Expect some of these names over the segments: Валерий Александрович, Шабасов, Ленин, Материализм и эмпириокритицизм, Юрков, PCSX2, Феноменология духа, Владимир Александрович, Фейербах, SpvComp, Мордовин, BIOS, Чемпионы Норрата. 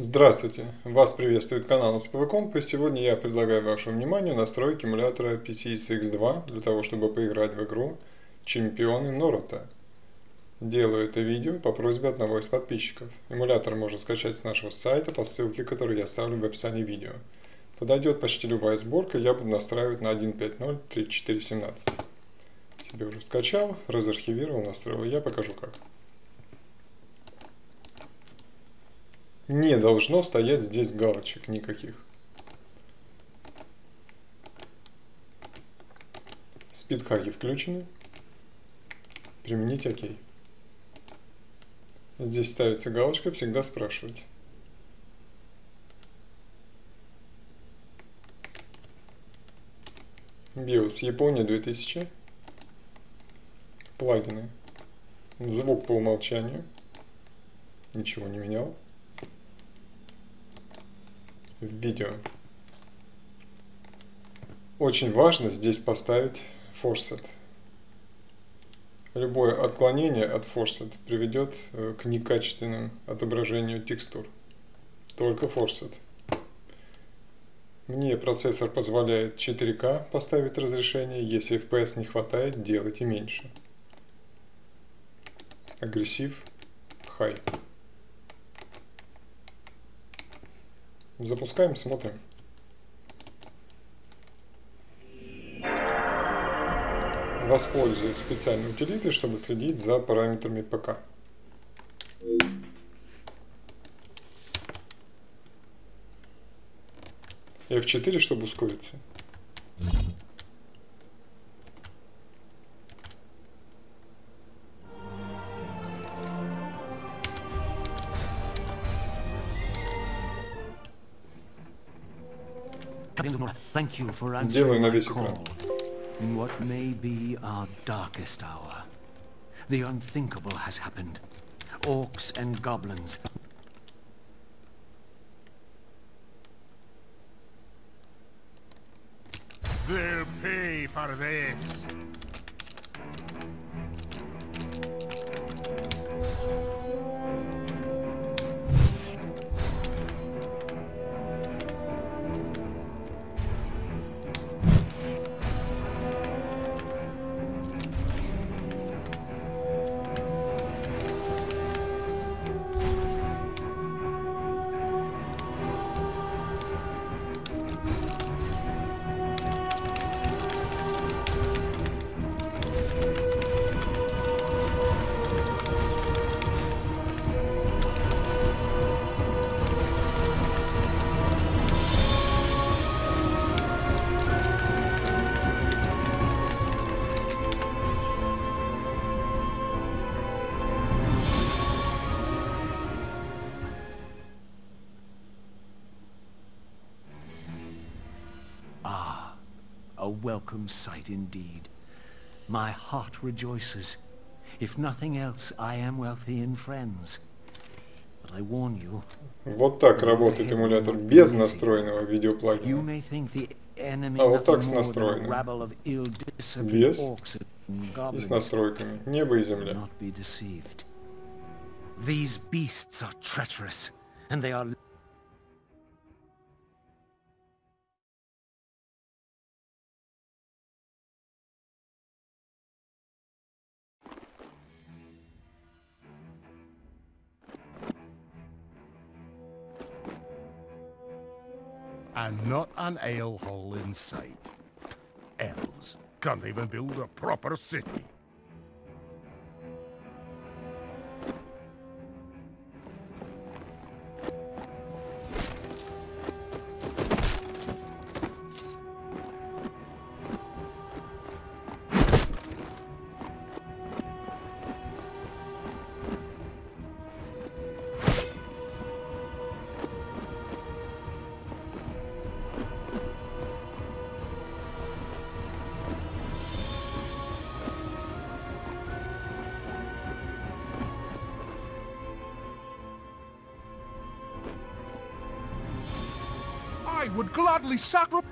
Здравствуйте! Вас приветствует канал SpvComp, и сегодня я предлагаю вашему вниманию настройки эмулятора PCSX2 для того, чтобы поиграть в игру «Чемпионы Норрата». Делаю это видео по просьбе одного из подписчиков. Эмулятор можно скачать с нашего сайта по ссылке, которую я оставлю в описании видео. Подойдет почти любая сборка, я буду настраивать на 1.5.0.3417. Себе уже скачал, разархивировал, настроил, я покажу как. Не должно стоять здесь галочек никаких. Спидхаки включены. Применить ОК. Здесь ставится галочка «Всегда спрашивать». BIOS Япония 2000. Плагины. Звук по умолчанию. Ничего не менял. В видео. Очень важно здесь поставить Forset. Любое отклонение от Forset приведет к некачественному отображению текстур. Только Forset. Мне процессор позволяет 4К поставить разрешение. Если FPS не хватает, делайте меньше. Агрессив. High. Запускаем, смотрим. Воспользуюсь специальной утилитой, чтобы следить за параметрами ПК. F4, чтобы ускориться. Делаю на весь экран. A welcome sight indeed. My heart rejoices. If nothing else, I am wealthy in friends. But I warn you. Вот так работает эмулятор без настроенного видеоплагина. А вот так с настроенным. Без и с настройками. Небо и земля. These beasts are treacherous, and they are. And not an ale hole in sight. Elves can't even build a proper city. I would gladly sacrifice.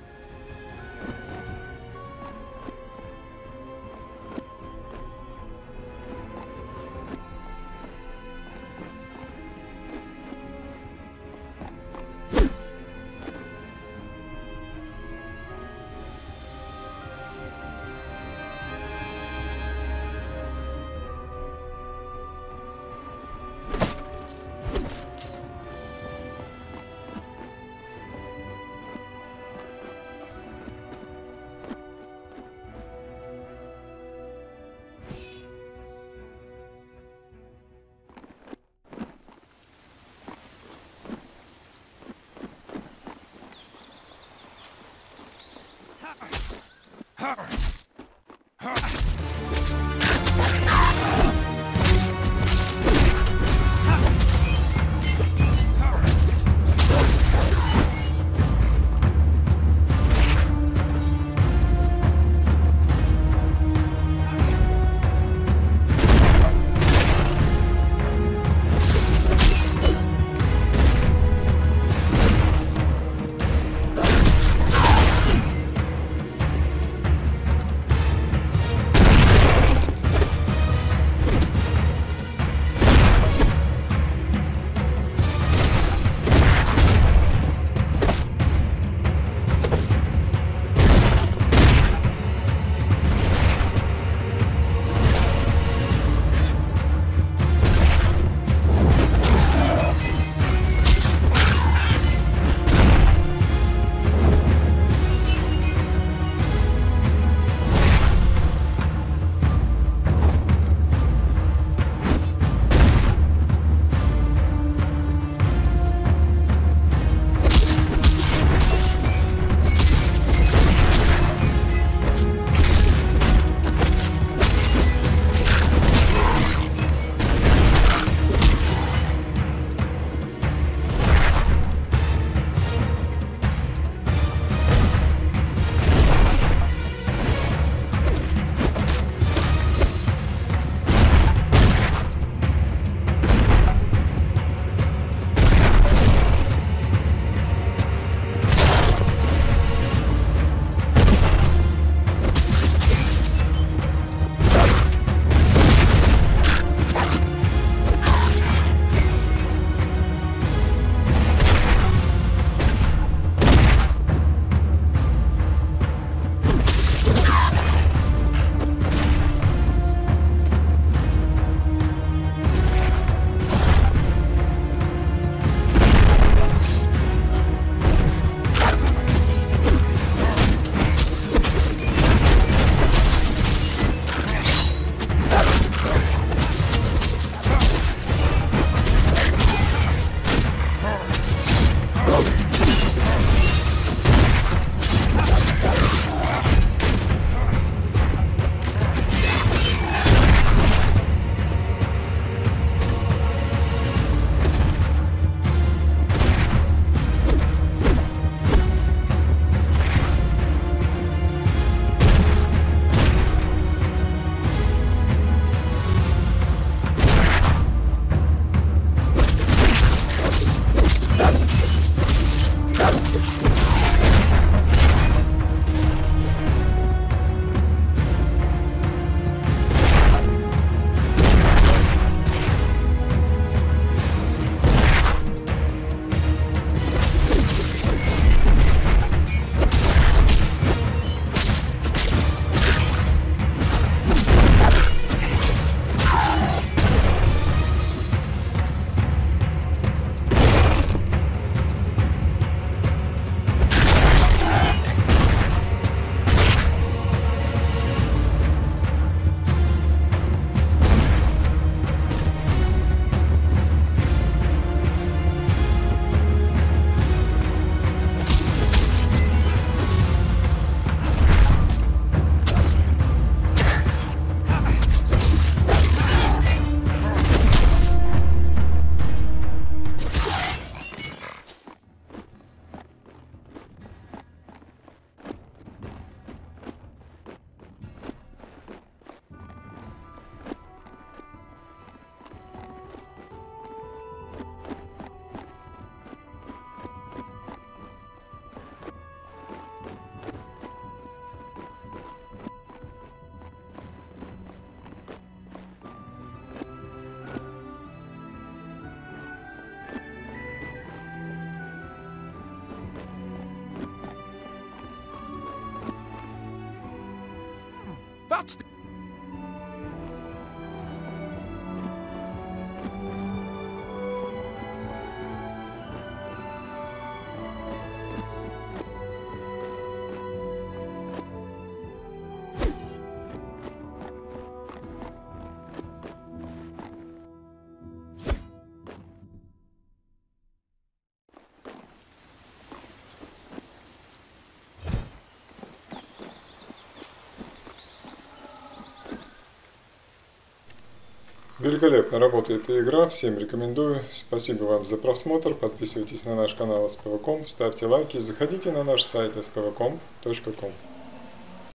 Великолепно работает и игра, всем рекомендую. Спасибо вам за просмотр, подписывайтесь на наш канал SpvComp, ставьте лайки, заходите на наш сайт spvcomp.com.